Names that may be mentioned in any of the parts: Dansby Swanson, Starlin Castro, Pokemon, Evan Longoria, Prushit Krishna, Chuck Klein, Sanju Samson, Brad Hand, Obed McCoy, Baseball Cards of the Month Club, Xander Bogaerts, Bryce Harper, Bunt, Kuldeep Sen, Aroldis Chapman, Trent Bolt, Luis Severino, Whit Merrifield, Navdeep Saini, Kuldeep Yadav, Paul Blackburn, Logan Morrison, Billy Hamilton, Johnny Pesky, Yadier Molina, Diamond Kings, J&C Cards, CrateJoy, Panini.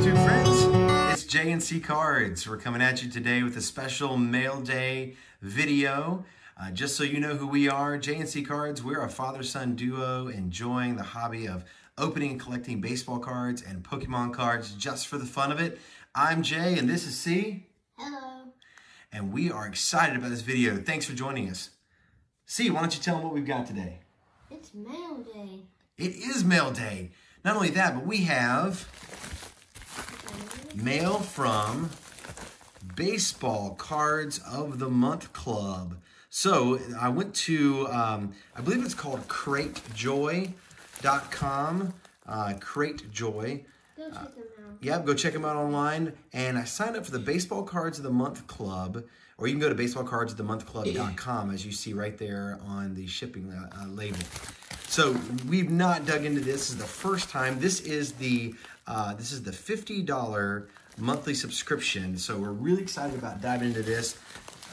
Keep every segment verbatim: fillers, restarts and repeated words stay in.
YouTube friends, it's J and C Cards. We're coming at you today with a special mail day video. Uh, just so you know who we are, J and C Cards, we're a father-son duo enjoying the hobby of opening and collecting baseball cards and Pokemon cards just for the fun of it. I'm Jay and this is C. Hello. And we are excited about this video. Thanks for joining us. C, why don't you tell them what we've got today? It's mail day. It is mail day. Not only that, but we have mail from Baseball Cards of the Month Club. So I went to, um, I believe it's called crate joy dot com, uh, CrateJoy. Go check them out. Uh, yeah, go check them out online. And I signed up for the Baseball Cards of the Month Club, or you can go to baseball cards of the month club dot com, as you see right there on the shipping uh, label. So we've not dug into this. This is the first time. This is the uh, this is the fifty dollar monthly subscription. So we're really excited about diving into this.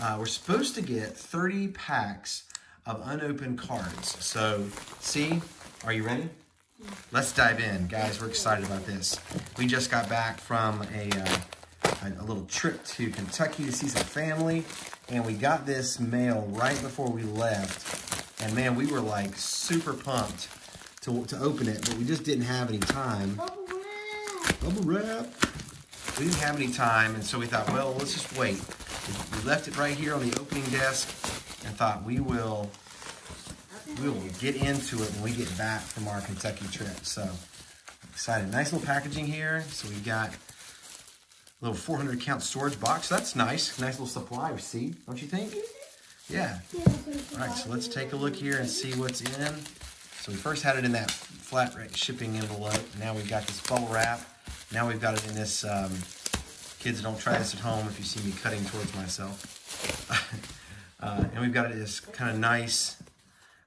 Uh, we're supposed to get thirty packs of unopened cards. So, see, are you ready? Yeah. Let's dive in, guys. We're excited about this. We just got back from a, uh, a a little trip to Kentucky to see some family, and we got this mail right before we left. And man, we were like super pumped to, to open it, but we just didn't have any time. Bubble wrap. Bubble wrap. We didn't have any time, and so we thought, well, let's just wait. We left it right here on the opening desk and thought we will, we will get into it when we get back from our Kentucky trip. So excited. Nice little packaging here. So we've got a little four hundred count storage box. That's nice. Nice little supply receipt, don't you think? Yeah. All right, so let's take a look here and see what's in. So we first had it in that flat rate shipping envelope. Now we've got this bubble wrap. Now we've got it in this, um, kids, don't try this at home if you see me cutting towards myself. uh, and we've got it in this kind of nice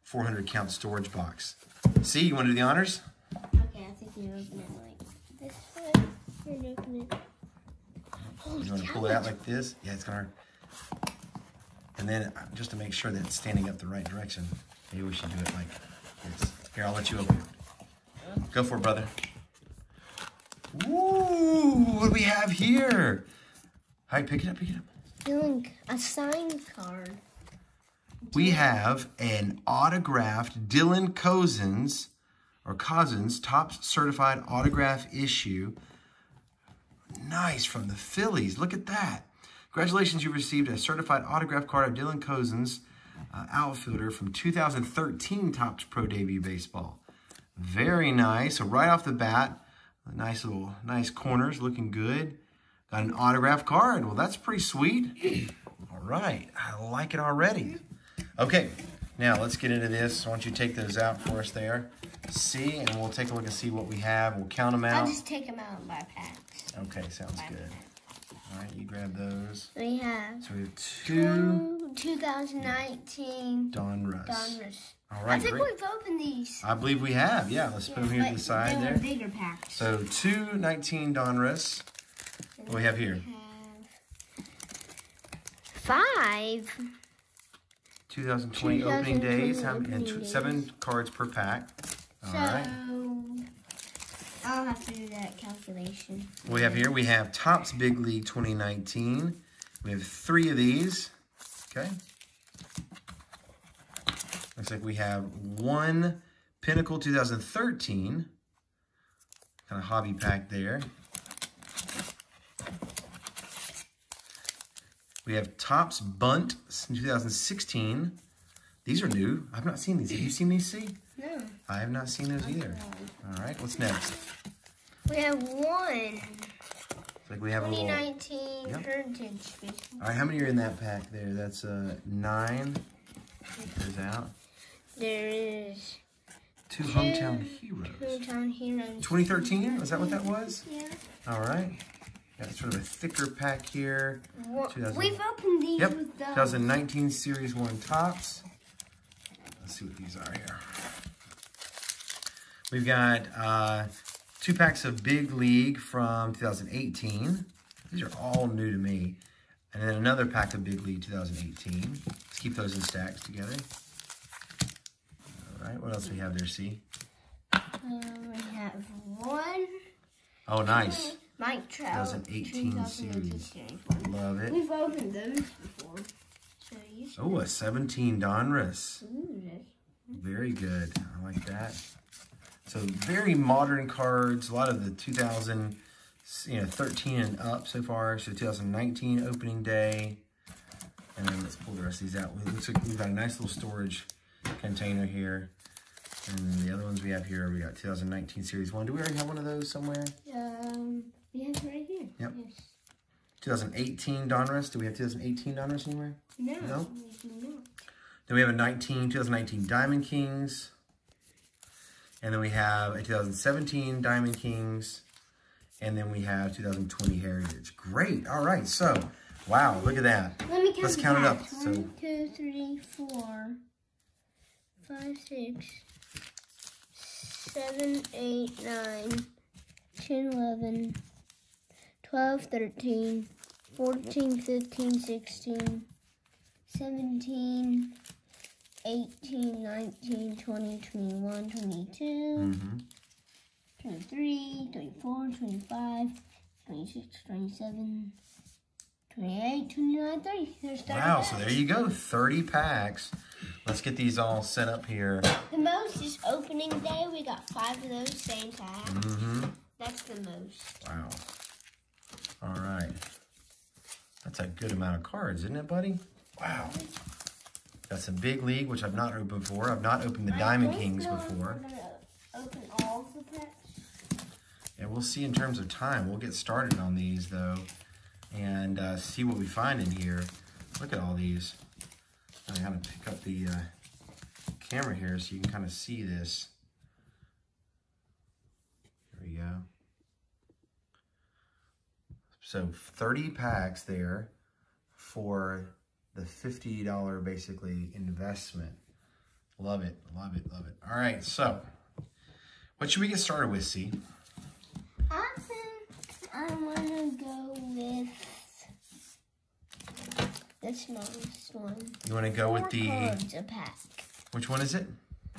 four hundred count storage box. See, you want to do the honors? Okay, I think you open it like this way. You're going to open it. Holy you want to pull it out like this? Yeah, it's going to... And then, just to make sure that it's standing up the right direction, maybe we should do it like this. Here, I'll let you open it. Go for it, brother. Ooh, what do we have here? All right, pick it up, pick it up. Dylan, a signed card. We have an autographed Dylan Cousins, or Cousins, Topps certified autograph issue. Nice, from the Phillies. Look at that. Congratulations, you received a certified autograph card of Dylan Cousins, uh, outfielder from two thousand thirteen Topps Pro Debut Baseball. Very nice. So right off the bat, nice little, nice corners, looking good. Got an autograph card. Well, that's pretty sweet. All right. I like it already. Okay. Now, let's get into this. Why don't you take those out for us there. See, and we'll take a look and see what we have. We'll count them out. I'll just take them out by packs. Okay, sounds by good. Pack. All right, you grab those. We have. So we have two. two thousand nineteen. Donruss. Donruss. All right. I think great. We've opened these. I believe we have. Yeah, let's yeah, put them here to the side there. Bigger packs. So two nineteen Donruss. What do we have here? We have five. two thousand twenty opening days. How many? And seven cards per pack. All so, right. I'll have to do that calculation. We have here, we have Topps Big League twenty nineteen. We have three of these. Okay. Looks like we have one Pinnacle two thousand thirteen. Kind of hobby pack there. We have Topps Bunt two thousand sixteen. These are new. I've not seen these. Have you seen these, C? No. I have not seen those either. All right, what's next? We have one. It's like we have twenty nineteen a little, Heritage Baseball. All right, how many are in that pack there? That's uh, nine. Take those out. There is two, two Hometown Heroes. Hometown Heroes. twenty thirteen? Was that what that was? Yeah. All right. Got sort of a thicker pack here. We've opened these yep. with those. twenty nineteen Series one Topps. Let's see what these are here. We've got uh, two packs of Big League from two thousand eighteen. These are all new to me. And then another pack of Big League two thousand eighteen. Let's keep those in stacks together. All right, what else do we have there, C? Uh, we have one. Oh, nice. Mike Trout. twenty eighteen series. Love it. We've opened those before. So oh, a seventeen Donruss. Very good. I like that. So very modern cards. A lot of the two thousand, you know, thirteen and up so far. So two thousand nineteen opening day. And then let's pull the rest of these out. It looks like we've got a nice little storage container here. And the other ones we have here, we got two thousand nineteen Series one. Do we already have one of those somewhere? Um, we have it right here. Yep. Yes. twenty eighteen Donruss. Do we have twenty eighteen Donruss anywhere? No. No? No. Then we have a nineteen, twenty nineteen Diamond Kings. And then we have a two thousand seventeen Diamond Kings. And then we have two thousand twenty Heritage. Great. All right. So, wow. Look at that. Let me count Let's count it up. One, so, two, three, four, five, six. seven, eight, nine, ten, eleven, twelve, thirteen, fourteen, fifteen, sixteen, seventeen, eighteen, nineteen, twenty, twenty-one, twenty-two, mm-hmm. twenty-three, twenty-four, twenty-five, twenty-six, twenty-seven, twenty-eight, twenty-nine, thirty. There's thirty wow, packs. So there you go, thirty packs. Let's get these all set up here. The most is opening day. We got five of those same packs. Mm-hmm. That's the most. Wow. All right. That's a good amount of cards, isn't it, buddy? Wow. That's a big league, which I've not opened before. I've not opened the I Diamond Kings no, before. I'm gonna open all of the packs. Yeah, we'll see in terms of time. We'll get started on these, though, and uh, see what we find in here. Look at all these. I'm going to pick up the uh, camera here so you can kind of see this. There we go. So thirty packs there for the fifty dollar basically investment. Love it, love it, love it. All right, so what should we get started with, C? I think I want to go with the smallest one. You want to go Four with the... cards a pack. Which one is it?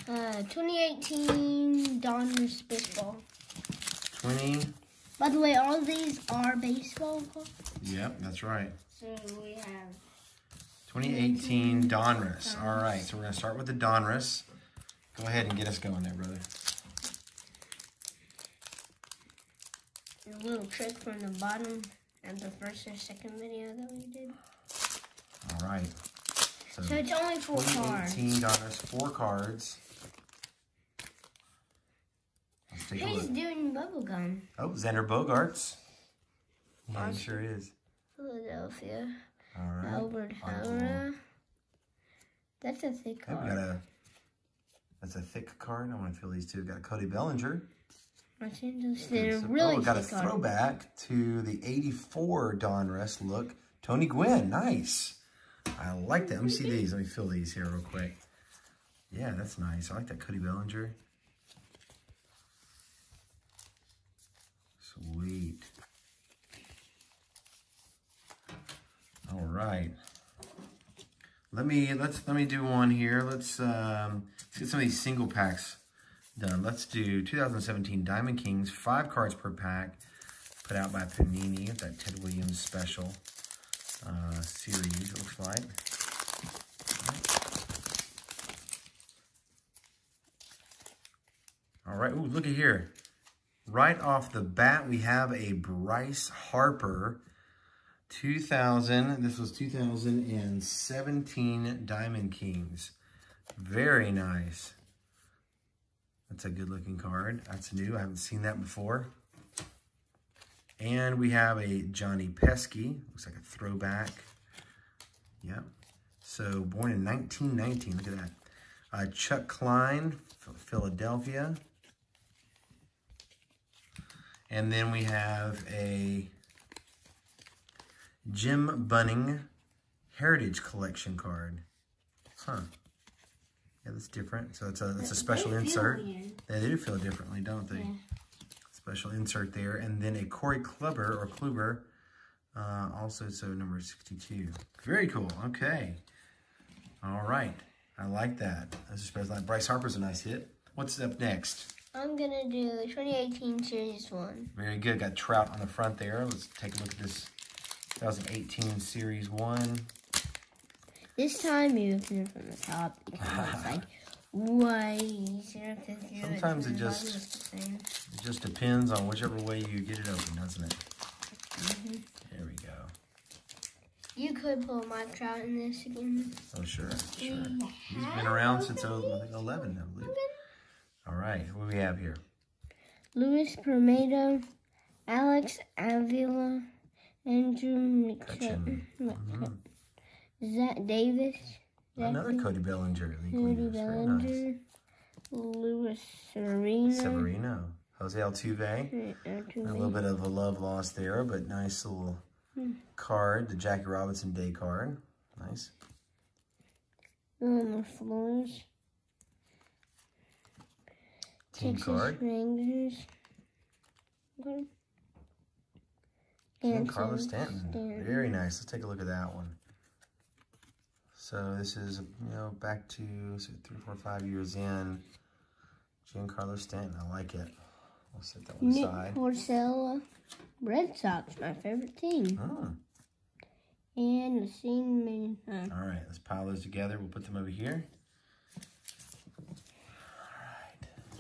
Uh, twenty eighteen Donruss Baseball. twenty... By the way, all these are baseball cards. Yep, that's right. So we have... twenty eighteen Donruss. Donruss. All right, so we're going to start with the Donruss. Go ahead and get us going there, brother. A little trick from the bottom at the first or second video that we did. All right. So, so it's only four cards. twenty eighteen dollars, four cards. Let's take Who's a look. doing bubblegum? Oh, Xander Bogaerts. Yeah, he sure is. Philadelphia. All right. Albert Howrah. That's a thick card. Got a, that's a thick card. I want to fill these two. We've got Cody Bellinger. Los Angeles. They're so, really oh, we got a card. Throwback to the eighty-four Donruss look. Tony Gwynn. Nice. I like that. Let me see these. Let me fill these here real quick. Yeah, that's nice. I like that Cody Bellinger. Sweet. All right. Let me let's let me do one here. Let's um, let's get some of these single packs done. Let's do two thousand seventeen Diamond Kings, five cards per pack, put out by Panini at that Ted Williams special. Uh, series, it looks like. All right. All right. Ooh, look at here. Right off the bat, we have a Bryce Harper. two thousand. This was two thousand seventeen Diamond Kings. Very nice. That's a good-looking card. That's new. I haven't seen that before. And we have a Johnny Pesky. Looks like a throwback. Yep. So, born in nineteen nineteen. Look at that. Uh, Chuck Klein, Philadelphia. And then we have a Jim Bunning Heritage Collection card. Huh. Yeah, that's different. So, that's a, that's a special insert. They do feel differently, don't they? Yeah. Special insert there, and then a Corey Kluber or Kluber, uh, also so number sixty-two. Very cool. Okay, all right. I like that. That's a special. Bryce Harper's a nice hit. What's up next? I'm going to do twenty eighteen Series one. Very good. Got Trout on the front there. Let's take a look at this twenty eighteen Series one. This time you're looking from the top because it's like way easier. Sometimes it just, it just depends on whichever way you get it open, doesn't it? Mm-hmm. There we go. You could pull Mike Trout in this again. Oh, sure. Sure. He's been around since oh eleven, I believe. All right. What do we have here? Luis Pereda, Alex Avila, Andrew McCutcheon, mm-hmm. Zach Davis. Zach Another Davis. Cody Bellinger. Cody Bellinger. Nice. Luis Severino. Severino. Jose Altuve. Altuve. A little bit of a love loss there, but nice little... Hmm. Card, the Jackie Robinson Day card. Nice. Wilmer Flores. Team Texas card. Rangers. Okay. And, and Carlos Stanton. Stanton. Very nice. Let's take a look at that one. So this is, you know, back to so three, four, five years in. Giancarlo Stanton. I like it. We'll set that one Nick aside. Porcello. Red Sox, my favorite team. Oh. And the scene. Uh, All right, let's pile those together. We'll put them over here. All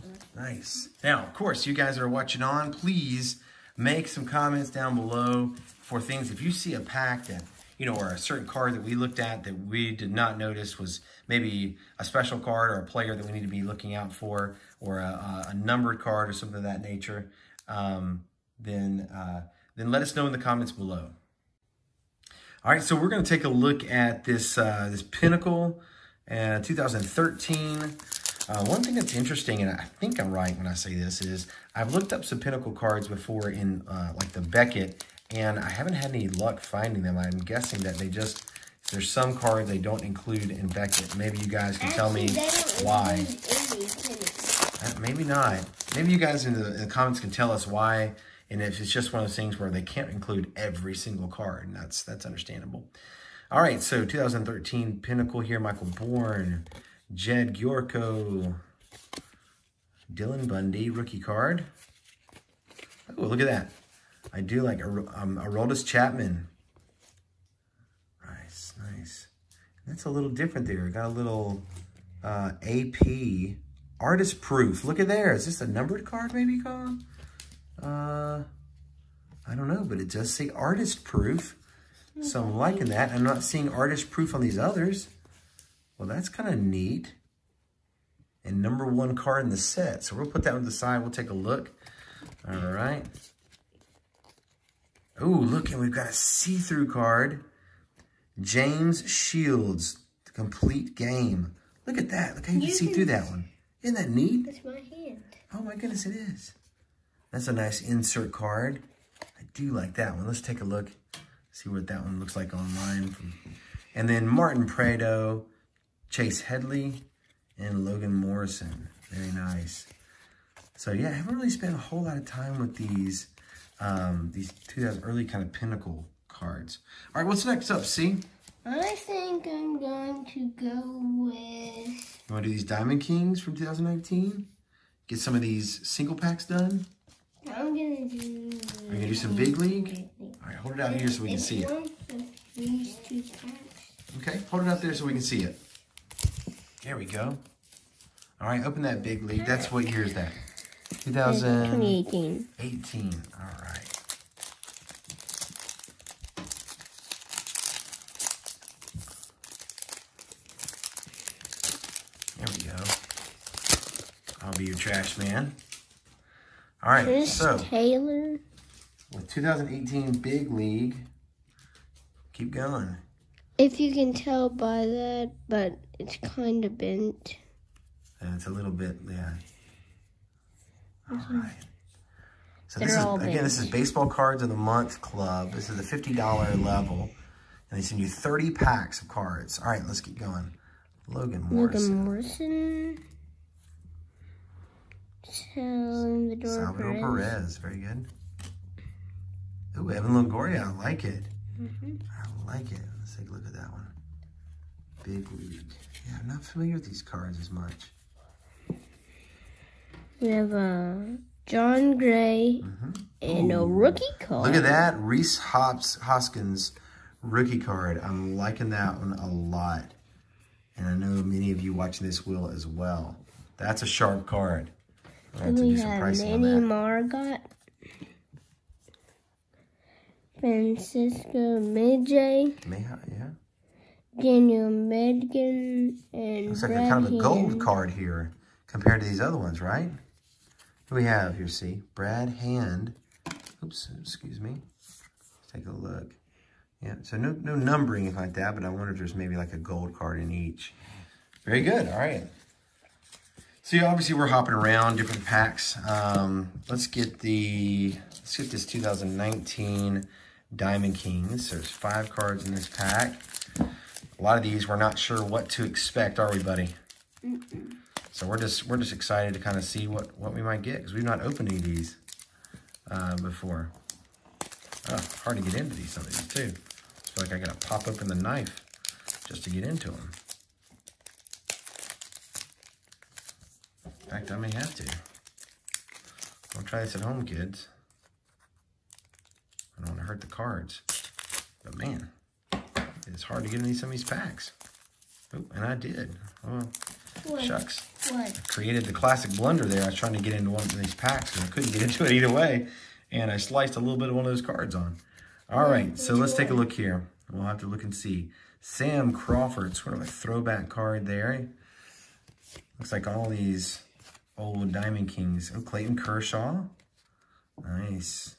right. Nice. Now, of course, you guys that are watching on, please make some comments down below for things. If you see a pack that, you know, or a certain card that we looked at that we did not notice was maybe a special card or a player that we need to be looking out for, or a, a numbered card or something of that nature, um, then uh, then let us know in the comments below. All right, so we're going to take a look at this uh, this Pinnacle uh, twenty thirteen. Uh, one thing that's interesting, and I think I'm right when I say this, is I've looked up some Pinnacle cards before in uh, like the Beckett, and I haven't had any luck finding them. I'm guessing that they just, there's some cards they don't include in Beckett. Maybe you guys can Actually, tell me why. Uh, maybe not. Maybe you guys in the, in the comments can tell us why. And if it's just one of those things where they can't include every single card, and that's that's understandable. All right, so twenty thirteen Pinnacle here: Michael Bourne, Jed Gyorko, Dylan Bundy, rookie card. Oh, look at that! I do like um, Aroldis Chapman. Nice, nice. That's a little different there. Got a little uh, A P artist proof. Look at there. Is this a numbered card? Maybe Colin? Uh, I don't know, but it does say artist proof. So I'm liking that. I'm not seeing artist proof on these others. Well, that's kind of neat. And number one card in the set. So we'll put that on the side. We'll take a look. All right. Oh, look, and we've got a see-through card. James Shields, the complete game. Look at that. Look how you can see through that one. Isn't that neat? That's my hand. Oh, my goodness, it is. That's a nice insert card. I do like that one. Let's take a look, see what that one looks like online. And then Martin Prado, Chase Headley, and Logan Morrison. Very nice. So yeah, I haven't really spent a whole lot of time with these um, these two thousand early kind of Pinnacle cards. All right, what's next up, C? I think I'm going to go with... You want to do these Diamond Kings from twenty nineteen? Get some of these single packs done? I'm gonna do. Are you gonna do some big league? Big league. All right, hold it out here so we can see it. These two packs. Okay, hold it out there so we can see it. There we go. All right, open that big league. That's what year is that? twenty eighteen. eighteen. All right. There we go. I'll be your trash man. All right, Chris so Taylor. With twenty eighteen Big League, keep going. If you can tell by that, but it's kind of bent. Uh, it's a little bit, yeah. All mm-hmm. right. So They're this is again, bent. This is Baseball Cards of the Month Club. This is the fifty dollar level, and they send you thirty packs of cards. All right, let's keep going. Logan Morrison. Logan Morrison. Salvador, Salvador Perez. Perez. Very good. Ooh, Evan Longoria. I like it. Mm-hmm. I like it. Let's take a look at that one. Big League. Yeah, I'm not familiar with these cards as much. We have a John Gray mm-hmm. and Ooh. a rookie card. Look at that. Reese Hops Hoskins rookie card. I'm liking that one a lot. And I know many of you watching this will as well. That's a sharp card. I'll have to do some pricing on that. Manny Margot. Francisco Midjay. Yeah. Daniel Medgan. And looks like a kind of a gold card here compared to these other ones, right? Who we have here, see? Brad Hand. Oops, excuse me. Let's take a look. Yeah, so no, no numbering like that, but I wonder if there's maybe like a gold card in each. Very good, all right. So yeah, obviously we're hopping around different packs. Um, let's get the, let's get this two thousand nineteen Diamond Kings. There's five cards in this pack. A lot of these we're not sure what to expect, are we, buddy? Mm-mm. So we're just we're just excited to kind of see what what we might get because we've not opened any of these uh, before. Oh, hard to get into these some of these too. I feel like I gotta pop open the knife just to get into them. In fact, I may have to. Don't try this at home, kids. I don't want to hurt the cards, but man, it's hard to get into some of these packs. Oh, and I did. Oh, what? Shucks. What? I created the classic blunder there. I was trying to get into one of these packs, and I couldn't get into it either way. And I sliced a little bit of one of those cards on. All right, so let's take a look here. We'll have to look and see. Sam Crawford, sort of a throwback card there. Looks like all these old Diamond Kings. Oh, Clayton Kershaw. Nice.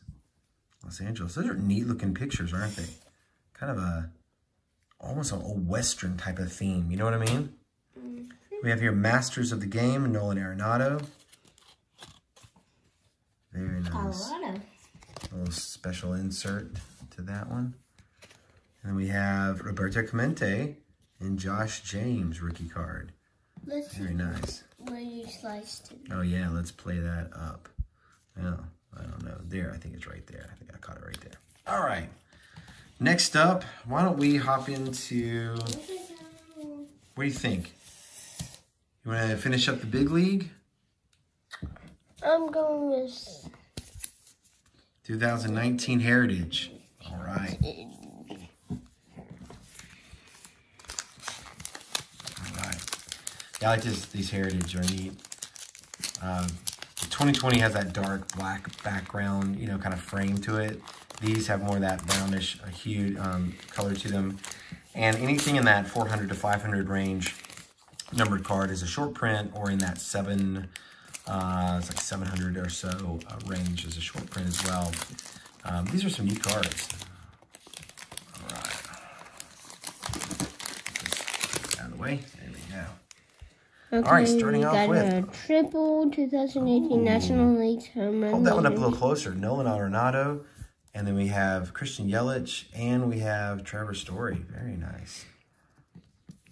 Los Angeles. Those are neat-looking pictures, aren't they? Kind of a... almost an old Western type of theme. You know what I mean? We have here Masters of the Game, Nolan Arenado. Very nice. A little special insert to that one. And we have Roberto Clemente and Josh James rookie card. Let's Very nice. Where you sliced it. Oh, yeah. Let's play that up. Oh, I don't know. There. I think it's right there. I think I caught it right there. All right. Next up, why don't we hop into, what do you think? You want to finish up the big league? I'm going with two thousand nineteen Heritage. All right. All right. Yeah, I like this, these Heritage are neat. Um, twenty twenty has that dark black background, you know, kind of frame to it. These have more of that brownish hued um, color to them. And anything in that four hundred to five hundred range numbered card is a short print, or in that seven, uh, it's like seven hundred or so uh, range is a short print as well. Um, these are some new cards. All right. Just out of the way. There we go. Okay, all right, starting off with a triple two thousand eighteen Ooh. National League home run. Hold that one up a little closer. Nolan Arenado. And then we have Christian Yelich, and we have Trevor Story. Very nice.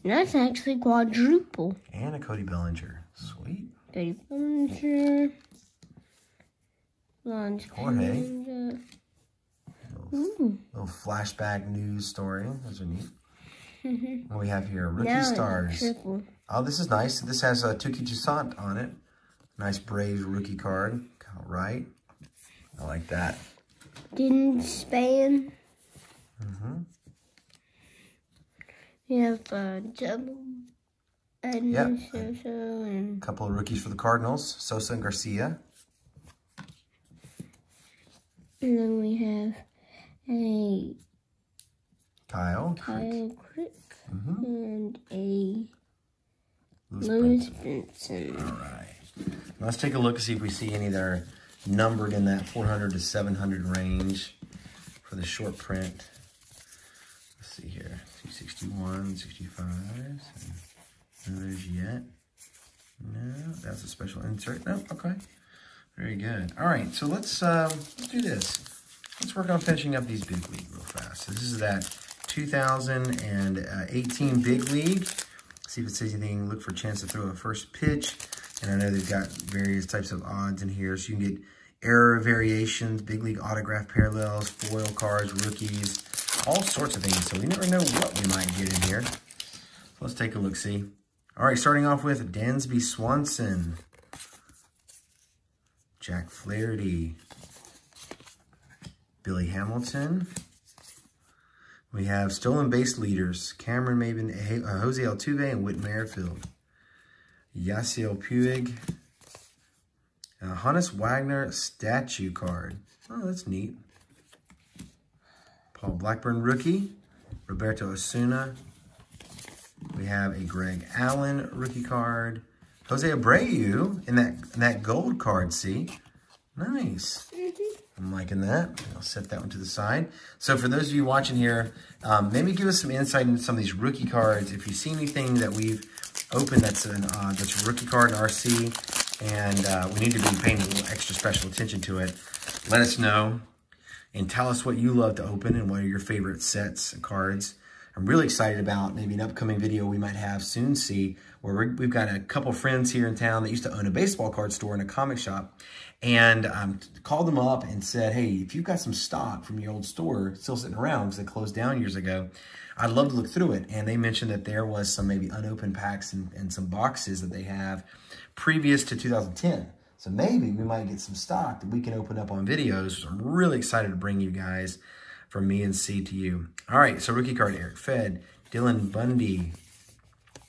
And that's actually quadruple. And a Cody Bellinger. Sweet. Cody Bellinger. Lance Jorge. Little, little flashback news story. Those are neat. Mm-hmm. What we have here, Rookie now Stars. Oh, this is nice. This has uh, Tuki Toussaint on it. Nice Braves rookie card. All right. I like that. Didn't span. Mm-hmm. We have uh, double. And yep. Sosa and... a couple of rookies for the Cardinals, Sosa and Garcia. And then we have a Kyle. Kyle Crick. Mm-hmm. And a Lewis Benson. All right. Let's take a look and see if we see any that are numbered in that four hundred to seven hundred range for the short print. Let's see here. sixty-one, sixty-five. So no, there's yet. No, that's a special insert. No, okay. Very good. All right, so let's, uh, let's do this. Let's work on finishing up these big league real fast. So this is that two thousand eighteen big league. See if it says anything. Look for a chance to throw a first pitch. And I know they've got various types of odds in here. So you can get error variations, big league autograph parallels, foil cards, rookies, all sorts of things. So we never know what we might get in here. So let's take a look-see. All right, starting off with Dansby Swanson. Jack Flaherty, Billy Hamilton. We have stolen base leaders, Cameron Maben, Jose Altuve, and Whit Merrifield. Yasiel Puig. A Hannes Wagner statue card. Oh, that's neat. Paul Blackburn rookie. Roberto Osuna. We have a Greg Allen rookie card. Jose Abreu in that in that gold card, see? Nice. I'm liking that. I'll set that one to the side. So for those of you watching here, um, maybe give us some insight into some of these rookie cards. If you see anything that we've opened that's an uh, that's a rookie card in R C, and uh, we need to be paying a little extra special attention to it, let us know and tell us what you love to open and what are your favorite sets of cards. I'm really excited about maybe an upcoming video we might have soon, see, where we've got a couple friends here in town that used to own a baseball card store and a comic shop, and um, called them up and said, hey, if you've got some stock from your old store still sitting around because it closed down years ago, I'd love to look through it. And they mentioned that there was some maybe unopened packs and, and some boxes that they have previous to two thousand ten. So maybe we might get some stock that we can open up on videos. So I'm really excited to bring you guys from me and C to you. All right, so rookie card, Eric Fed, Dylan Bundy.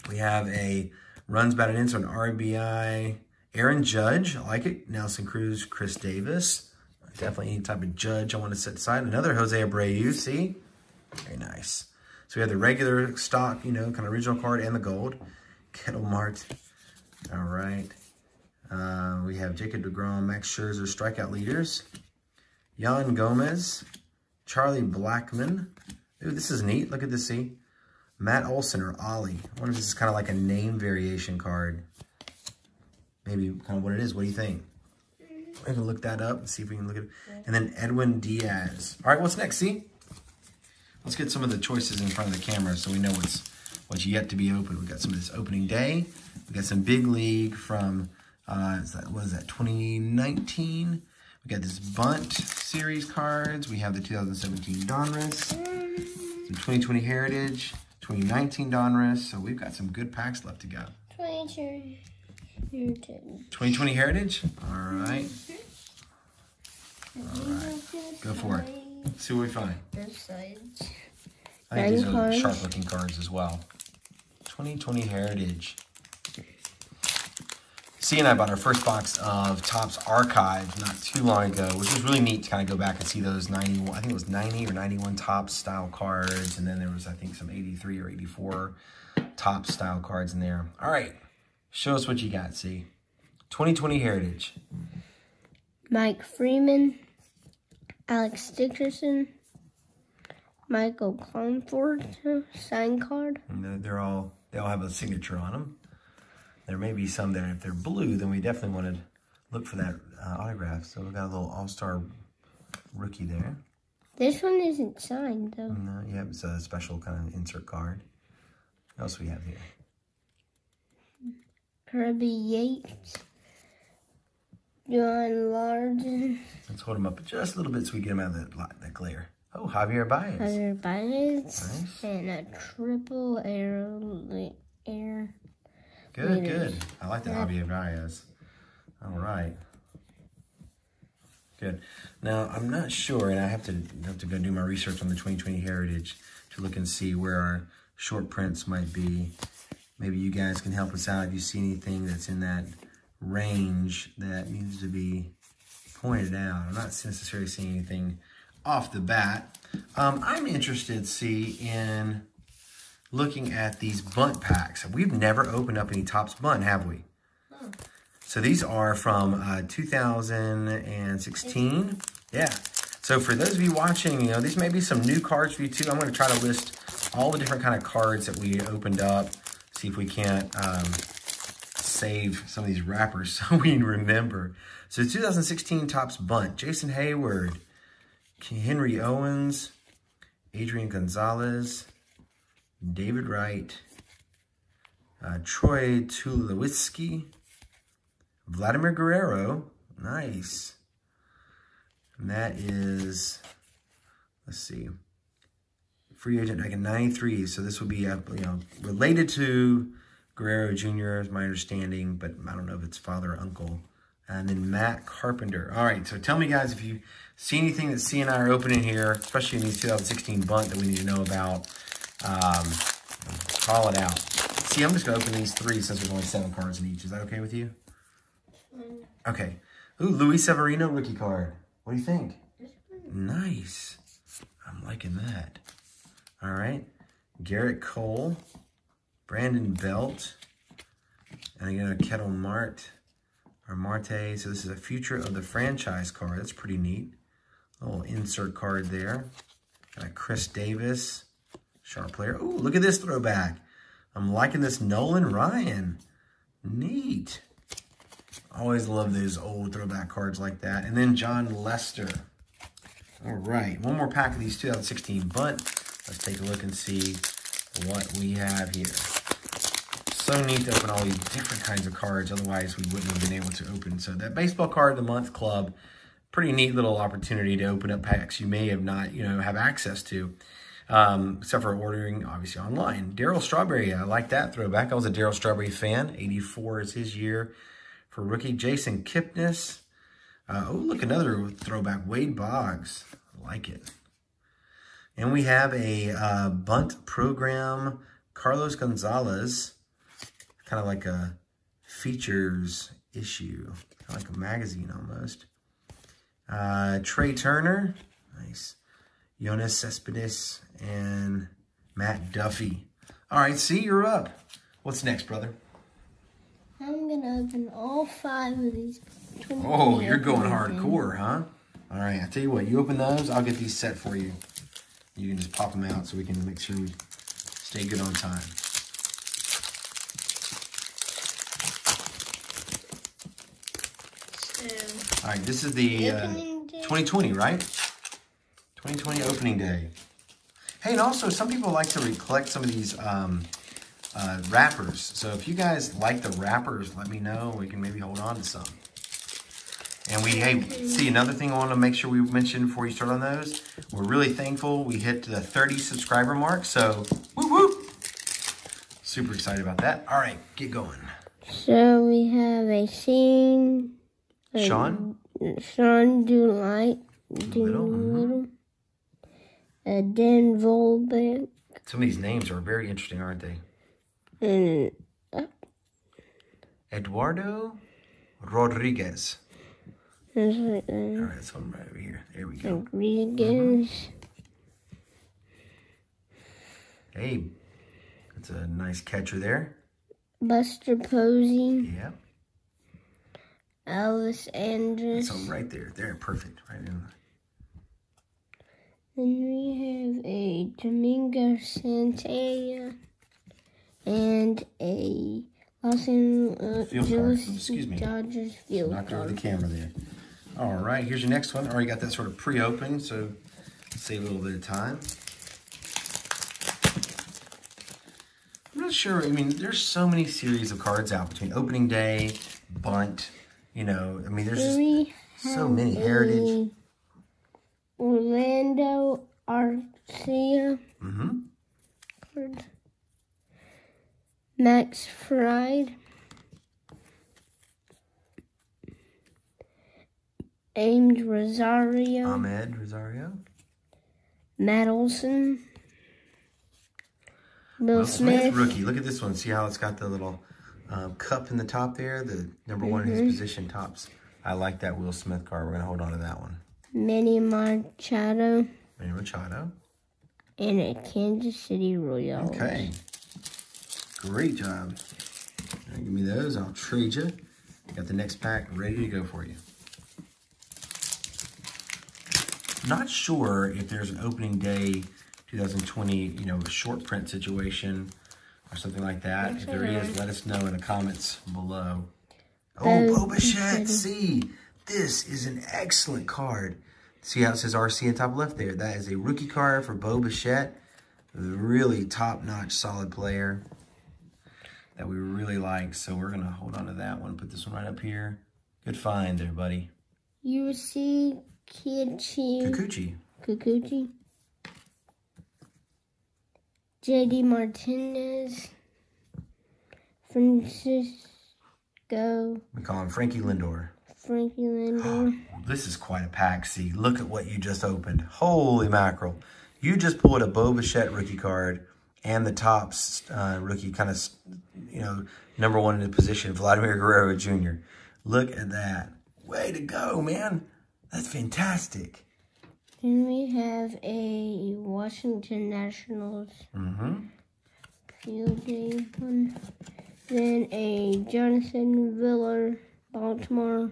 We have a runs batted in, so an R B I. Aaron Judge, I like it. Nelson Cruz, Chris Davis. Definitely any type of Judge I want to set aside. Another Jose Abreu, see? Very nice. So we have the regular stock, you know, kind of original card and the gold. Kettle Mart. All right. Uh, we have Jacob deGrom, Max Scherzer, strikeout leaders. Jan Gomez. Charlie Blackman. Ooh, this is neat. Look at this, see? Matt Olson or Ollie. I wonder if this is kind of like a name variation card. Maybe kind of what it is. What do you think? We can look that up and see if we can look at it. And then Edwin Diaz. All right, what's next, see? Let's get some of the choices in front of the camera so we know what's, what's yet to be opened. We got some of this opening day. We got some big league from, uh, is that, what is that, twenty nineteen? We got this Bunt series cards. We have the two thousand seventeen Donruss, some twenty twenty Heritage, twenty nineteen Donruss. So we've got some good packs left to go. twenty twenty Heritage. twenty twenty Heritage? All right. All right. Go for it. Let's see what we find. I think these are sharp looking cards as well. twenty twenty Heritage. C and I bought our first box of Topps Archive not too long ago, which was really neat to kind of go back and see those ninety-one, I think it was ninety or ninety-one Topps style cards, and then there was, I think, some eighty-three or eighty-four Topps style cards in there. All right, show us what you got, C. twenty twenty Heritage. Mike Freeman, Alex Dickerson, Michael Conforto, signed card. And they're all, they all have a signature on them. There may be some there. If they're blue, then we definitely want to look for that uh, autograph. So we got a little all-star rookie there. This one isn't signed, though. No, yeah, it's a special kind of insert card. What else we have here? Kirby Yates. John Larson. Let's hold him up just a little bit so we get him out of that, that glare. Oh, Javier Baez. Javier Baez. Nice. And a triple arrow air. Good, good. I like the Javier Baez. All right. Good. Now, I'm not sure, and I have to have to go do my research on the twenty twenty Heritage to look and see where our short prints might be. Maybe you guys can help us out if you see anything that's in that range that needs to be pointed out. I'm not necessarily seeing anything off the bat. Um, I'm interested, see, in looking at these Bunt packs. We've never opened up any Topps Bunt, have we? No. So these are from uh, two thousand sixteen. Yeah. So for those of you watching, you know, these may be some new cards for you too. I'm going to try to list all the different kind of cards that we opened up, see if we can't um, save some of these wrappers so we remember. So two thousand sixteen Topps Bunt, Jason Hayward, Henry Owens, Adrian Gonzalez, David Wright, uh, Troy Tulowitzki, Vladimir Guerrero, nice. And that is, let's see, free agent like a ninety-three. So this will be, uh, you know, related to Guerrero Junior is my understanding, but I don't know if it's father or uncle. And then Matt Carpenter. All right, so tell me, guys, if you see anything that C and I are opening here, especially in these two thousand sixteen Bunt that we need to know about, um, call it out. See, I'm just going to open these three since there's only seven cards in each. Is that okay with you? Okay. Ooh, Luis Severino rookie card. What do you think? Nice. I'm liking that. All right. Garrett Cole. Brandon Belt. And again, a Kettle Mart. Or Marte. So this is a future of the franchise card. That's pretty neat. A little insert card there. Got a Chris Davis. Sharp player. Ooh, look at this throwback. I'm liking this Nolan Ryan. Neat. Always love those old throwback cards like that. And then John Lester. All right. One more pack of these two thousand sixteen Bunt. Let's take a look and see what we have here. So neat to open all these different kinds of cards. Otherwise, we wouldn't have been able to open. So that Baseball Card of the Month Club, pretty neat little opportunity to open up packs you may have not, you know, have access to. Um, except for ordering, obviously, online. Darryl Strawberry, I like that throwback. I was a Darryl Strawberry fan. eighty-four is his year for rookie. Jason Kipnis. Uh, oh, look, another throwback. Wade Boggs. I like it. And we have a uh, Bunt program. Carlos Gonzalez. Kind of like a features issue. Kind of like a magazine almost. Uh, Trey Turner. Nice. Jonas Cespedes and Matt Duffy. All right, see, you're up. What's next, brother? I'm going to open all five of these. Oh, you're going hardcore, huh? All right, I'll tell you what. You open those, I'll get these set for you. You can just pop them out so we can make sure we stay good on time. So, all right, this is the uh, twenty twenty, right? twenty twenty opening day. Hey, and also some people like to collect some of these um, uh, wrappers. So if you guys like the wrappers, let me know. We can maybe hold on to some. And we, hey, see, another thing I want to make sure we mention before you start on those. We're really thankful we hit the thirty subscriber mark. So, woo woo! Super excited about that. All right, get going. So we have a scene. A Sean? Sean Doolite. Doolittle. Mm-hmm. Uh, Dan Volbeck. Some of these names are very interesting, aren't they? And, uh, Eduardo Rodriguez. That's right there. All right, that's one right over here. There we go. Rodriguez. Mm-hmm. Hey, that's a nice catcher there. Buster Posey. Yeah. Elvis Andrus. That's one right there. There, perfect. Right in. Then we have a Domingo Santana and a Los Angeles Dodgers field card. Knocked over the camera there. All right, here's your next one. I already got that sort of pre-open, so save a little bit of time. I'm not sure. I mean, there's so many series of cards out between opening day, Bunt. You know, I mean, there's just so many. Heritage. Orlando Arcia. Mm-hmm. Max Fried. Amed Rosario. Ahmed Rosario. Matt Olson. Bill Will Smith. Smith. Rookie. Look at this one. See how it's got the little uh, cup in the top there? The number mm-hmm. one in his position, Topps. I like that Will Smith card. We're going to hold on to that one. Manny Machado. Manny Machado. And a Kansas City Royals. Okay. Great job. All right, give me those. I'll trade you. Got the next pack ready to go for you. Not sure if there's an opening day two thousand twenty, you know, short print situation or something like that. If there is, let us know in the comments below. Oh, Bo Bichette. See. This is an excellent card. See how it says R C in top left there? That is a rookie card for Bo Bichette. Really top-notch, solid player that we really like. So we're going to hold on to that one. Put this one right up here. Good find there, buddy. You see Kikuchi. Kikuchi. Kikuchi. J D Martinez. Francisco. We call him Frankie Lindor. Frankie Lindor. This is quite a pack, see. Look at what you just opened. Holy mackerel. You just pulled a Bo Bichette rookie card and the Topps uh, rookie kind of, you know, number one in the position, Vladimir Guerrero Junior Look at that. Way to go, man. That's fantastic. Then we have a Washington Nationals mm-hmm. field day one. Then a Jonathan Villar, Baltimore.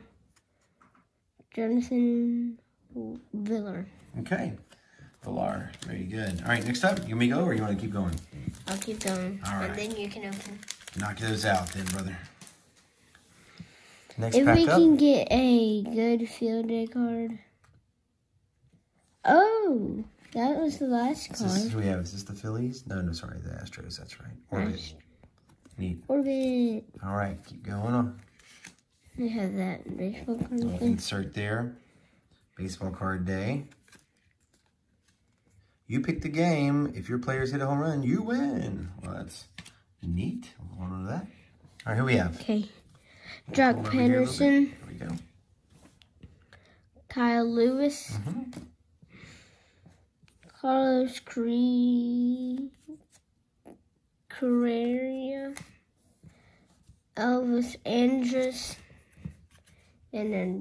Jonathan Villar. Okay. Villar. Very good. All right, next up, you want me to go or you want to keep going? I'll keep going. All right. And then you can open. Knock those out then, brother. Next if pack we up. Can get a good field day card. Oh, that was the last card. This is, we have, is this the Phillies? No, no, sorry, the Astros, that's right. Orbit. Astros. Neat. Orbit. All right, keep going on. We have that baseball card. We'll insert there. Baseball card day. You pick the game. If your players hit a home run, you win. Well, that's neat. We'll hold on to that. All right, here we have. Okay. Jock we'll Pederson. Here, here we go. Kyle Lewis. Mm-hmm. Carlos Correa, Elvis Andrus, and then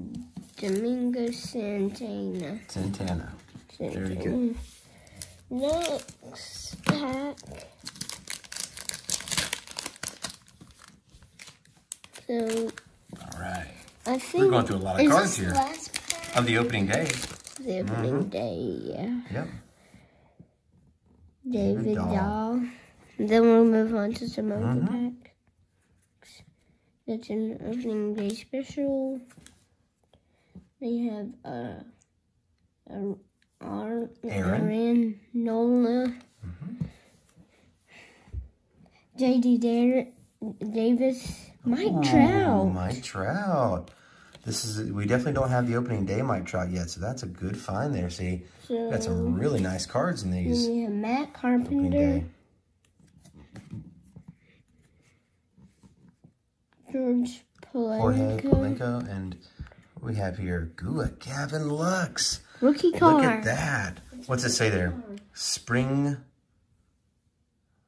Domingo Santana. Santana. Santana. Very good. Next pack. So. All right. I think we're going through a lot of cards here. Of the opening day. The opening mm-hmm. day, yeah. Yep. David Dahl. Then we'll move on to some other mm-hmm. packs. That's an opening day special. We have uh, a Ar Aaron Nola, mm-hmm. J D Dar Davis, Mike Ooh, Trout. Mike Trout. This is we definitely don't have the opening day Mike Trout yet, so that's a good find there. See, so, got some really nice cards in these. We have Matt Carpenter, George Polanco, Jorge Polanco, and we have here Gua Gavin Lux. Rookie card. Look at that. What's it say there? Spring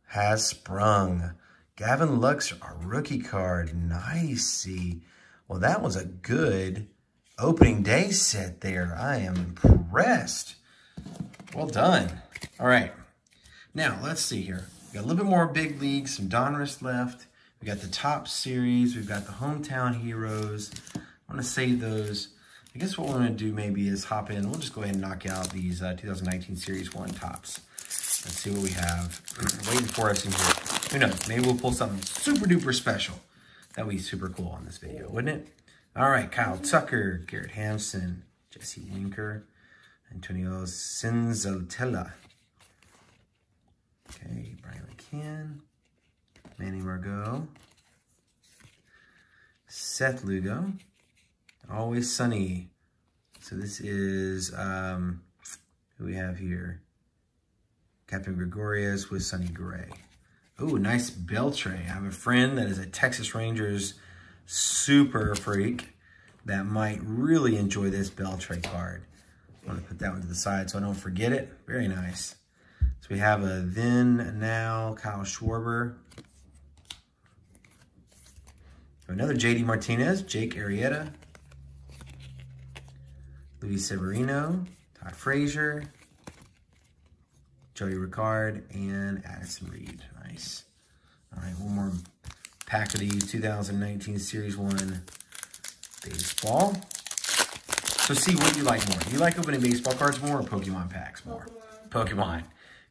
has sprung. Gavin Lux, a rookie card. Nice. See. Well, that was a good opening day set there. I am impressed. Well done. All right. Now, let's see here. We got a little bit more big league, some Donruss left. We got the top series. We've got the hometown heroes. I want to save those. I guess what we're going to do maybe is hop in. We'll just go ahead and knock out these uh, two thousand nineteen Series one Tops. Let's see what we have waiting for us in here. Who knows? Maybe we'll pull something super duper special. That would be super cool on this video, wouldn't it? All right, Kyle Tucker, Garrett Hampson, Jesse Winker, Antonio Sinzatella. Okay, Brian McCann, Manny Margot, Seth Lugo, Always Sunny. So this is um, who we have here. Captain Gregorius with Sonny Gray. Ooh, nice bell tray. I have a friend that is a Texas Rangers super freak that might really enjoy this bell tray card. I'm going to put that one to the side so I don't forget it. Very nice. So we have a then, now, Kyle Schwarber. Another J D Martinez, Jake Arrieta, Luis Severino, Todd Frazier, Joey Ricard, and Addison Reed. Nice. All right, one more pack of these two thousand nineteen Series one Baseball. So see, what do you like more? Do you like opening baseball cards more or Pokemon packs more? Pokemon. Pokemon.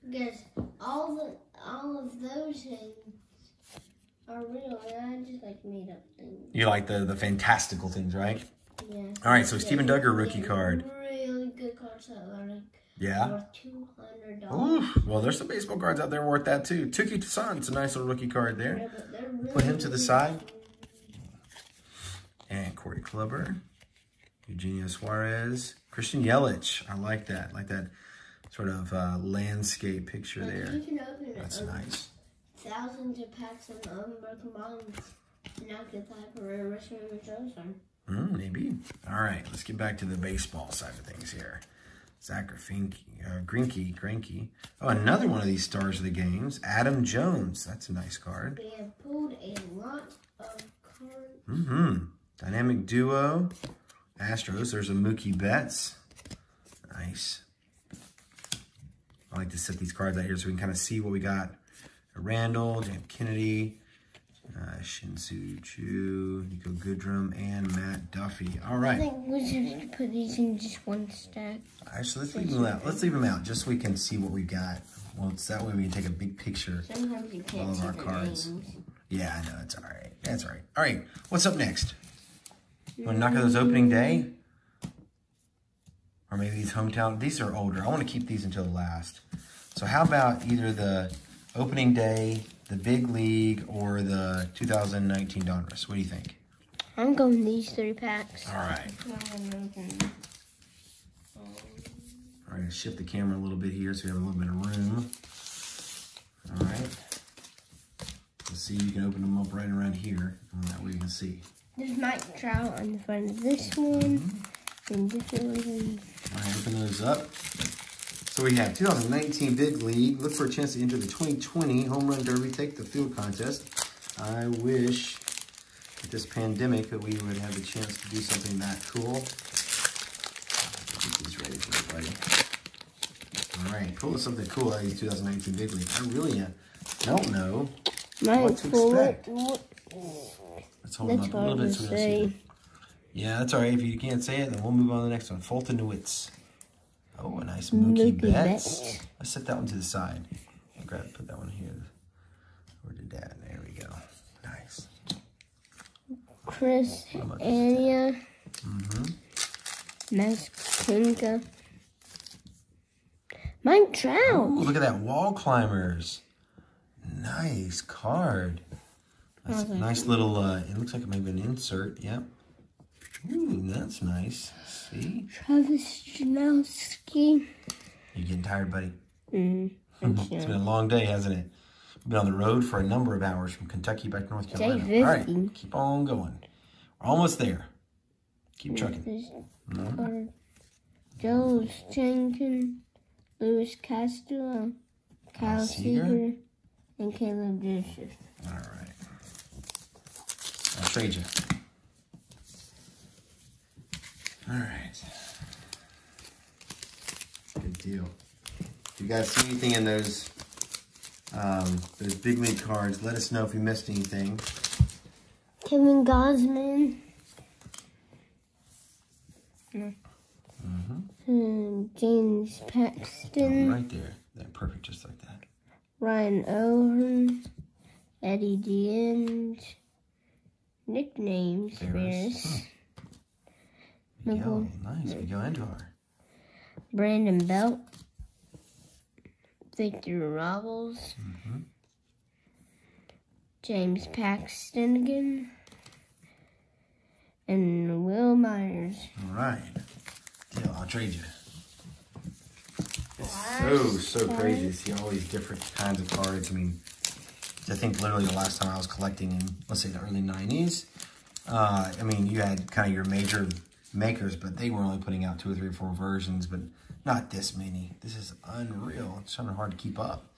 Because all, the, all of those things are real, and I just like made-up things. You like the, the fantastical things, right? Yeah. All right, so yeah. Stephen Duggar rookie yeah. card. Really good cards that are like yeah. two hundred dollars. Ooh, well, there's some baseball cards out there worth that, too. Tuki Toussaint's a nice little rookie card there. Yeah, really put him to the side. And Corey Kluber. Eugenio Suarez. Christian Yelich. I like that. I like that sort of uh, landscape picture like there. You can open That's open nice. Thousands of packs of unbroken bonds. And I could buy for a restaurant in the Mm, maybe. All right, let's get back to the baseball side of things here. Zach uh, Greinke, Greinke. Oh, another one of these stars of the games. Adam Jones. That's a nice card. They have pulled a lot of cards. Mm-hmm. Dynamic duo. Astros. There's a Mookie Betts. Nice. I like to set these cards out here so we can kind of see what we got. Randall, James Kennedy, uh, Shinsu Chu, Nico Goodrum, and Matt Duffy. All right. I think we should put these in just one stack. Actually, let's leave them out. Let's leave them out just so we can see what we've got. Well, it's that way we can take a big picture of all of our cards. Yeah, I know. It's all right. That's all right. All right. What's up next? You want to knock out those opening day? Or maybe these hometown. These are older. I want to keep these until the last. So how about either the opening day, the big league, or the two thousand nineteen Donruss? What do you think? I'm going these three packs. All right. All right, shift the camera a little bit here so we have a little bit of room. All right. Let's see, you can open them up right around here, and that way you can see. There's Mike Trout on the front of this one. Mm-hmm. And this one. All right, open those up. So we have two thousand nineteen Big League. Look for a chance to enter the twenty twenty Home Run Derby. Take the field contest. I wish with this pandemic that we would have a chance to do something that cool. Get these ready for everybody. All right, pull up something cool out of these two thousand nineteen Big League. I really don't know Might what to expect. What? Let's hold them up a little bit so we don't see them. Yeah, that's all right. If you can't say it, then we'll move on to the next one. Fulton DeWitt's. Oh, a nice Mookie, Mookie Betts. Betts. Let's set that one to the side. I'll grab, put that one here. Where did that? There we go. Nice. Chris Anya. Mm-hmm. Nice Kinga. Mike Trout. Ooh, look at that. Wall Climbers. Nice card. That's okay. Nice little, uh, it looks like it may be an insert. Yep. Ooh, that's nice. See? Travis Janowski. You getting tired, buddy? Mm, it's been a long day, hasn't it? We've been on the road for a number of hours from Kentucky back to North Carolina. All right, keep on going. We're almost there. Keep trucking. Mm-hmm. Joe Stanton, Luis Castillo, Kyle Seager, and Caleb Joseph. All right. I'll trade you. All right. Good deal. If you guys see anything in those um, those big league cards, let us know if you missed anything. Kevin Gausman. No. Mm-hmm. um, James Paxton. Oh, right there. That perfect, just like that. Ryan O'Hearn. Eddie Diaz. Nicknames. Ferris. Miguel, nice, Miguel Andujar. Brandon Belt. Victor Robles. Mm-hmm. James Paxton again. And Will Myers. All right. Yeah, I'll trade you. It's so, so crazy to see all these different kinds of cards. I mean, I think literally the last time I was collecting in, let's say, the early nineties, uh, I mean, you had kind of your major makers, but they were only putting out two or three or four versions, but not this many. This is unreal. It's kind of hard to keep up.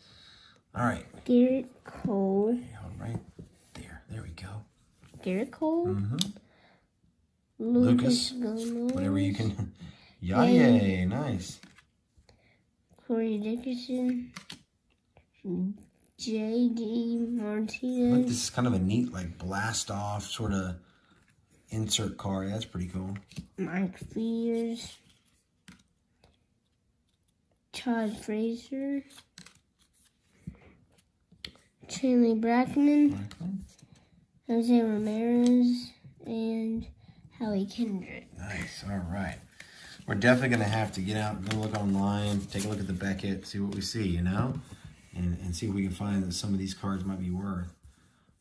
All right. Garrett Cole. Yeah, right there. There we go. Garrett Cole. Mm-hmm. Lucas, Lucas Gomez. Whatever you can. Yay, nice. Corey Dickerson. J D Martinez. Look, this is kind of a neat, like, blast-off sort of insert card. That's pretty cool. Mike Fears. Todd Frazier. Chandler Brackman. Brackman. Jose Ramirez. And Howie Kendrick. Nice. All right. We're definitely going to have to get out and go look online, take a look at the Beckett, see what we see, you know? And, and see if we can find that some of these cards might be worth.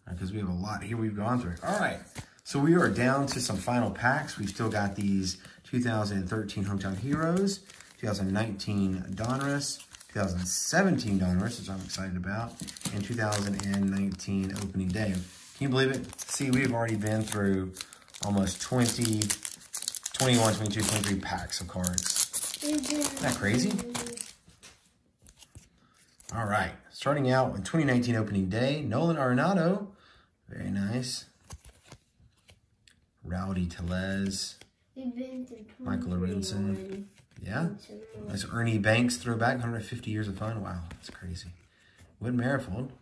Because right, we have a lot here we've gone through. All right. So we are down to some final packs. We've still got these two thousand thirteen Hometown Heroes, two thousand nineteen Donruss, two thousand seventeen Donruss, which I'm excited about, and two thousand nineteen Opening Day. Can you believe it? See, we've already been through almost twenty, twenty-one, twenty-two, twenty-three packs of cards. Isn't that crazy? All right, starting out with twenty nineteen opening day, Nolan Arenado, very nice. Rowdy Tellez, Michael Aronson, yeah. That's Ernie Banks throwback, one hundred fifty years of fun. Wow, that's crazy. Wood Merrifield,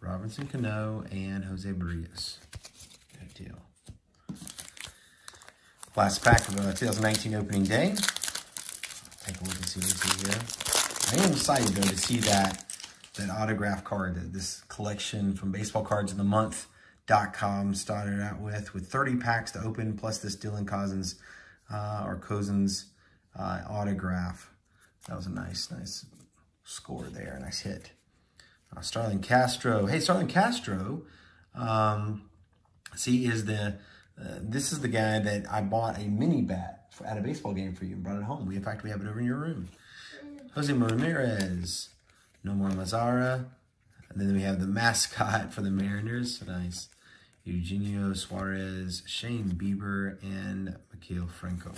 Robinson Cano, and Jose Barrios. Good deal. Last pack of uh, twenty nineteen opening day. Take a look and see what's here. I am excited though to see that that autograph card that this collection from Baseball Cards of the Month .com started out with with thirty packs to open, plus this Dylan Cousins uh, or Cousins uh, autograph. That was a nice, nice score there. Nice hit. Uh, Starlin Castro. Hey, Starlin Castro. Um, see, is the uh, this is the guy that I bought a mini bat for, at a baseball game for you and brought it home. We in fact we have it over in your room. Jose Ramirez, Nomar Mazara, and then we have the mascot for the Mariners. Nice. Eugenio Suarez, Shane Bieber, and Mikael Franco.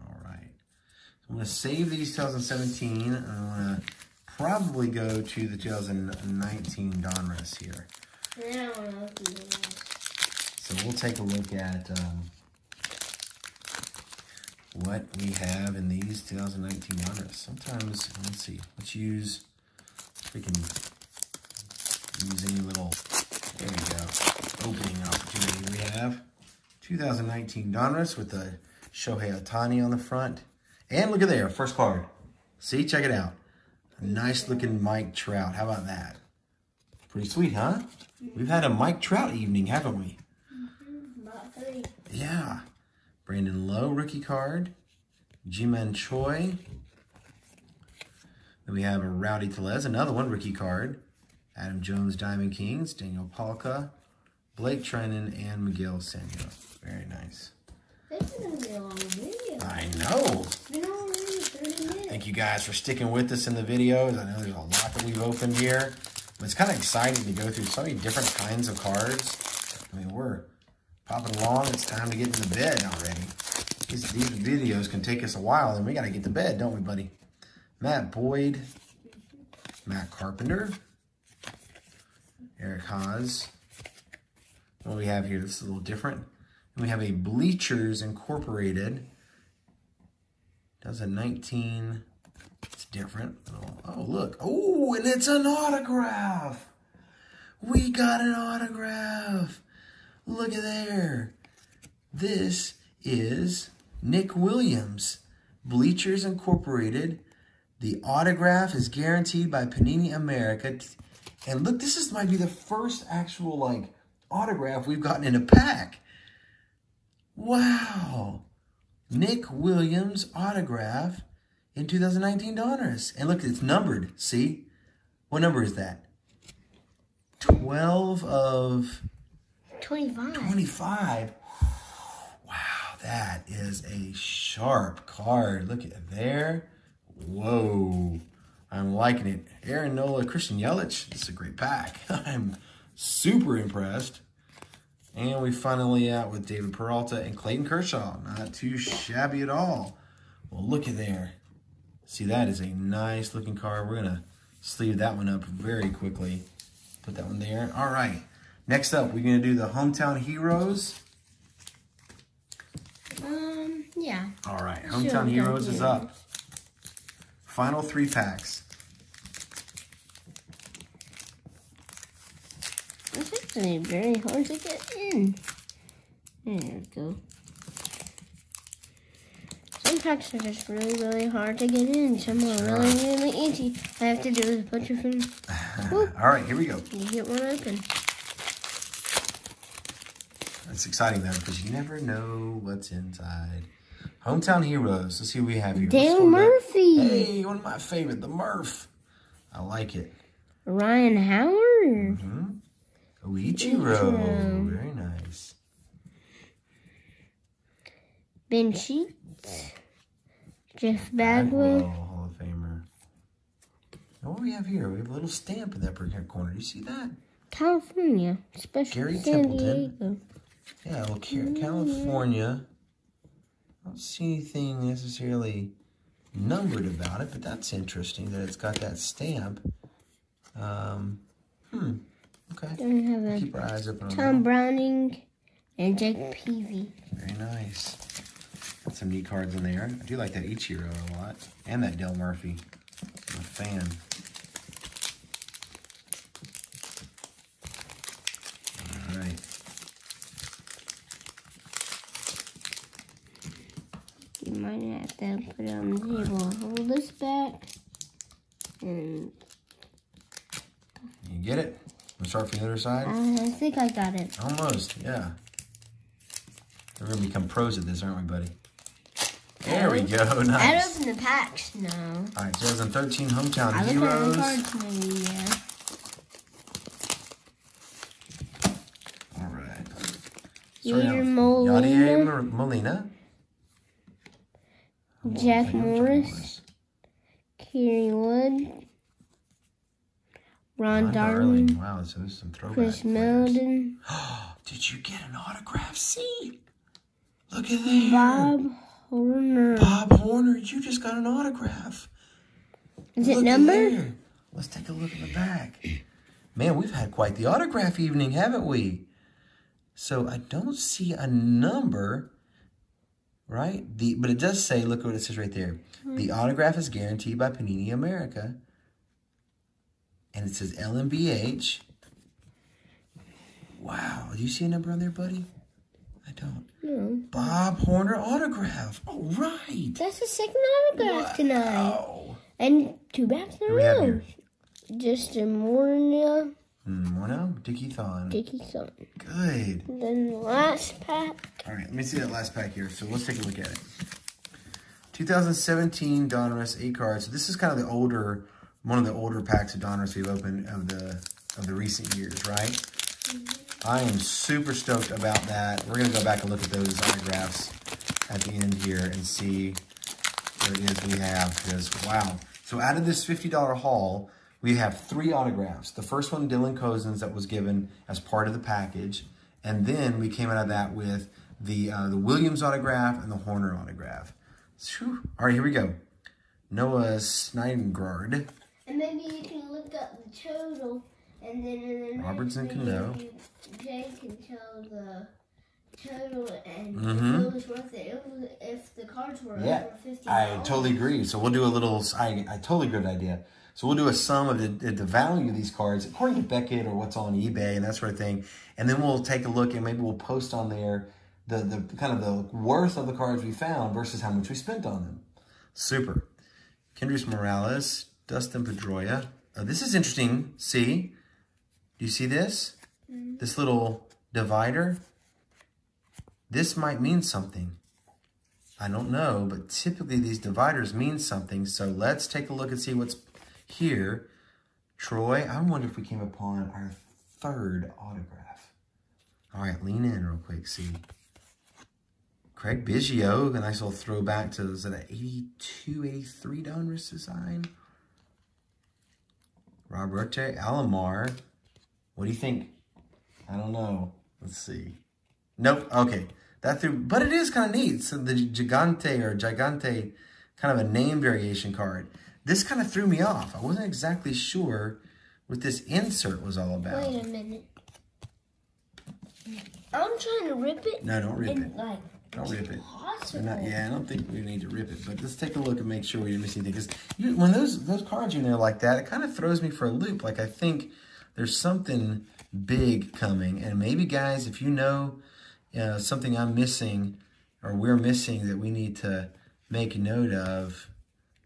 All right. So I'm going to save these twenty seventeen, and I'm going to probably go to the twenty nineteen Donruss here. Yeah, I love you. So we'll take a look at um, what we have in these twenty nineteen Donruss. Sometimes, let's see, let's use freaking... use any little, there we go, opening opportunity we have. twenty nineteen Donruss with the Shohei Ohtani on the front. And look at there, first card. See, check it out. A nice looking Mike Trout. How about that? Pretty sweet, huh? We've had a Mike Trout evening, haven't we? Yeah. Brandon Lowe, rookie card. G-Man Choi. Then we have a Rowdy Tellez, another one, rookie card. Adam Jones, Diamond Kings, Daniel Palka, Blake Treinen, and Miguel Sano. Very nice. This is going to be a long video. I know. Thank you guys for sticking with us in the videos. I know there's a lot that we've opened here. But it's kind of exciting to go through so many different kinds of cards. I mean, we're popping along. It's time to get into bed already. These, these videos can take us a while, and we got to get to bed, don't we, buddy? Matt Boyd, Matt Carpenter. Eric Haas. What we have here, this is a little different. And we have a Bleachers Incorporated. twenty nineteen. It's different. Oh, oh look. Oh, and it's an autograph. We got an autograph. Look at there. This is Nick Williams. Bleachers Incorporated. The autograph is guaranteed by Panini America. And look, this is, might be the first actual, like, autograph we've gotten in a pack. Wow. Nick Williams autograph in twenty nineteen Donruss. And look, it's numbered. See? What number is that? twelve of... twenty-five. twenty-five. Wow, that is a sharp card. Look at there. Whoa. I'm liking it. Aaron Nola, Christian Yelich. It's a great pack. I'm super impressed. And we finally out with David Peralta and Clayton Kershaw. Not too shabby at all. Well, look at there. See, that is a nice looking card. We're going to sleeve that one up very quickly. Put that one there. All right. Next up, we're going to do the Hometown Heroes. Um, yeah. All right. Hometown Heroes is up. Final three packs. It's actually very hard to get in. There we go. Some packs are just really, really hard to get in. Some are really, really easy. I have to do is put your food. All right, here we go. You get one open. That's exciting though, because you never know what's inside. Hometown Heroes. Let's see what we have here. Dale Murphy. Hey, one of my favorite, the Murph. I like it. Ryan Howard. Mm-hmm. Oichiro. Ichiro. Very nice. Ben Sheets. Jeff Bagwell. Bagwell, Hall of Famer. And what do we have here? We have a little stamp in that corner. Do you see that? California. Special Gary San Templeton. Diego. Yeah, look here. Mm-hmm. California. I don't see anything necessarily numbered about it, but that's interesting that it's got that stamp. Um, hmm. Okay. Then we have we'll a keep our eyes open on Tom that. Browning and Jake Peavy. Very nice. Got some neat cards in there. I do like that Ichiro a lot, and that Del Murphy. I'm a fan. All right. You might have to put it on the table. Hold this back, and you get it. We start from the other side. Uh, I think I got it. Almost, yeah. We're gonna become pros at this, aren't we, buddy? There I we was, go. Nice. I'd open the packs now. All right, twenty thirteen hometown I heroes. Cards maybe, yeah. All right. Yadier Molina. Yadier Molina. Jack Morris. Kerry Wood. Ron, Ron Darling. Darling. Wow, so there's some throwback. Chris Meldon. Did you get an autograph C? Look at that. Bob Horner. Bob Horner, you just got an autograph. Is it numbered? Let's take a look at the back. Man, we've had quite the autograph evening, haven't we? So I don't see a number, right? The but it does say, look what it says right there. The autograph is guaranteed by Panini America. And it says L M B H. Wow. Do you see a number on there, buddy? I don't. No. Bob Horner autograph. All right. That's the second autograph wow. tonight. And two backs in a row. Justin Morneau. Morneau? Dickie Thon. Dickie Thon. Good. And then the last pack. All right. Let me see that last pack here. So let's take a look at it. twenty seventeen Donruss eight cards. So this is kind of the older... One of the older packs of Donruss we've opened of the of the recent years, right? Mm-hmm. I am super stoked about that. We're gonna go back and look at those autographs at the end here and see what it is we have. Because wow! So out of this fifty dollar haul, we have three autographs. The first one, Dylan Cousins, that was given as part of the package, and then we came out of that with the uh, the Williams autograph and the Horner autograph. Whew. All right, here we go. Noah Snydengard. And maybe you can look up the total, and then, and then Robertson can know. Jay can tell the total and mm-hmm. if it was worth it. If the cards were yeah. over fifty dollars. I totally agree. So we'll do a little. I I totally agree with the idea. So we'll do a sum of the the value of these cards according to Beckett or what's on eBay and that sort of thing, and then we'll take a look and maybe we'll post on there the the kind of the worth of the cards we found versus how much we spent on them. Super. Kendrys Morales. Dustin Pedroia. Uh, this is interesting. See? Do you see this? Mm-hmm. This little divider? This might mean something. I don't know, but typically these dividers mean something. So let's take a look and see what's here. Troy, I wonder if we came upon our third autograph. All right, lean in real quick, see. Craig Biggio, a nice little throwback to, is it an eighty-two, eighty-three Donruss design? Roberto Alomar. What do you think? I don't know. Let's see. Nope. Okay. That threw, but it is kind of neat. So the Gigante or Gigante, kind of a name variation card. This kind of threw me off. I wasn't exactly sure what this insert was all about. Wait a minute. I'm trying to rip it. No, don't rip it. Like, don't rip it. Not, yeah, I don't think we need to rip it, but let's take a look and make sure we didn't miss anything. Because when those those cards are in there like that, it kind of throws me for a loop. Like I think there's something big coming, and maybe guys, if you know, you know something I'm missing or we're missing that we need to make a note of,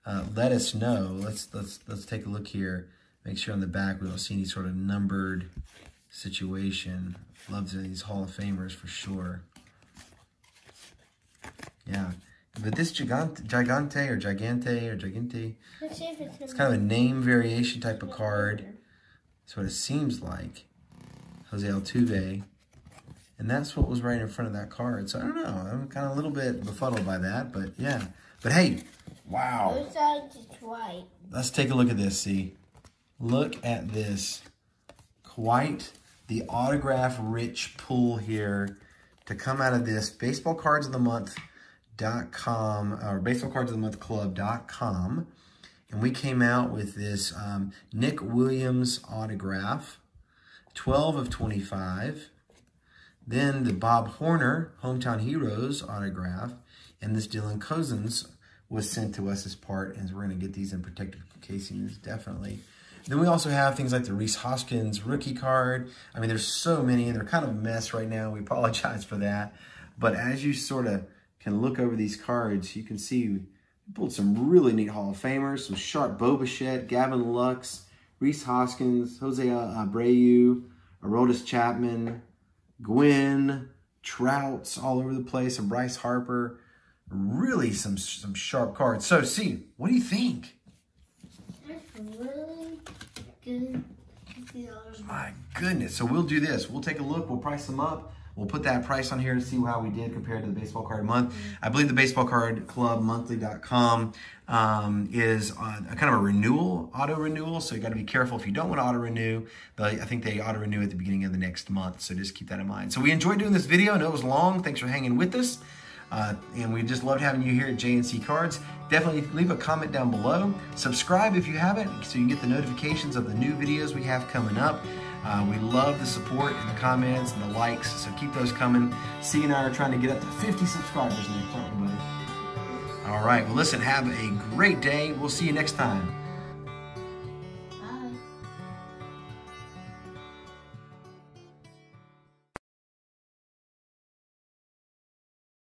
uh, let us know. Let's let's let's take a look here. Make sure on the back we don't see any sort of numbered situation. Love these Hall of Famers for sure. Yeah, but this Gigante, Gigante or Gigante or Gigante, it's, it's kind of a name variation type of card. That's what it seems like. Jose Altuve. And that's what was right in front of that card. So I don't know. I'm kind of a little bit befuddled by that, but yeah. But hey, wow. Let's take a look at this, see. Look at this. Quite the autograph-rich pool here to come out of this Baseball Cards of the Month dot com or Baseball Cards of the Month Club dot com, and we came out with this um, Nick Williams autograph, twelve of twenty-five. Then the Bob Horner Hometown Heroes autograph, and this Dylan Cousins was sent to us as part, and we're going to get these in protective casings, definitely. Then we also have things like the Reese Hoskins rookie card. I mean, there's so many, and they're kind of a mess right now. We apologize for that. But as you sort of can look over these cards, you can see we pulled some really neat Hall of Famers, some Sharp Bobichette, Gavin Lux, Reese Hoskins, Jose Abreu, Aroldis Chapman, Gwynn, Trouts all over the place, and Bryce Harper. Really some some sharp cards. So, see, what do you think? That's really good. My goodness. So, we'll do this. We'll take a look. We'll price them up. We'll put that price on here and see how we did compared to the Baseball Card Month. I believe the Baseball Card Club Monthly dot com um, is on a kind of a renewal, auto-renewal, so you got to be careful if you don't want to auto-renew. I think they auto-renew at the beginning of the next month, so just keep that in mind. So we enjoyed doing this video. I know it was long. Thanks for hanging with us. Uh, and we just loved having you here at J and C Cards. Definitely leave a comment down below. Subscribe if you haven't so you can get the notifications of the new videos we have coming up. Uh, we love the support and the comments and the likes, so keep those coming. C and I are trying to get up to fifty subscribers next time. All right, well, listen, have a great day. We'll see you next time.